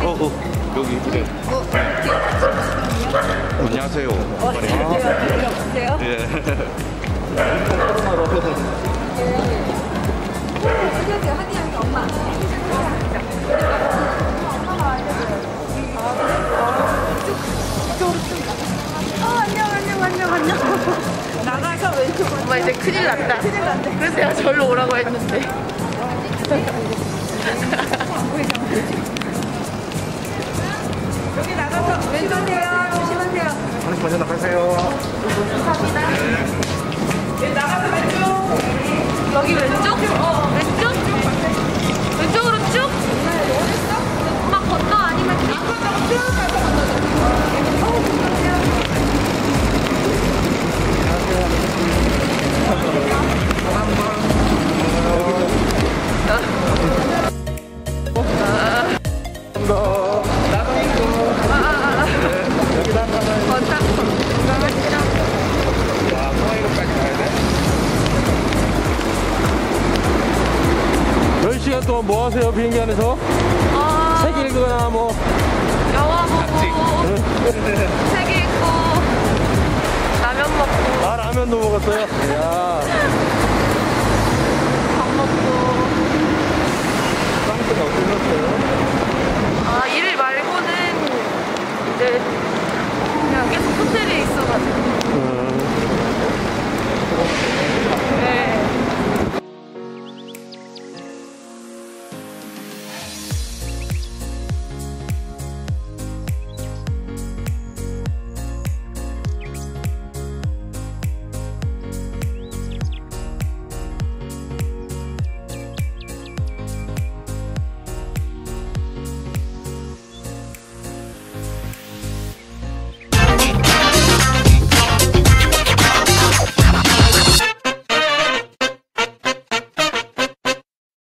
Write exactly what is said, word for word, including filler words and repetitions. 어, 어, 여기 그래. 어, 안녕하세요. 어, 안녕하세요. 예. 엄마. 엄마 이제 큰일 났다. 큰일 났네. 그래서 내가 절로 오라고 했는데. 여기 나가서 왼손이랑 조심하세요. 하나씩 먼저 나가세요. 감사합니다. 네, 나가서 왼쪽. 여기 왼쪽? 어, 왼쪽? 왼쪽으로 쭉? 엄마 건너 아니면 안 건너고 쭉 가서 건너세요. 열 시간 동안 뭐 하세요? 비행기 안에서? 어... 책 읽거나 뭐 영화 보고 책 읽고 라면 먹고. 아, 라면도 먹었어요? 이야. 밥 먹고. 프랑스가 어떠셨어요? 아, 일 말고는 이제 그냥 계속 호텔에 있어가지고.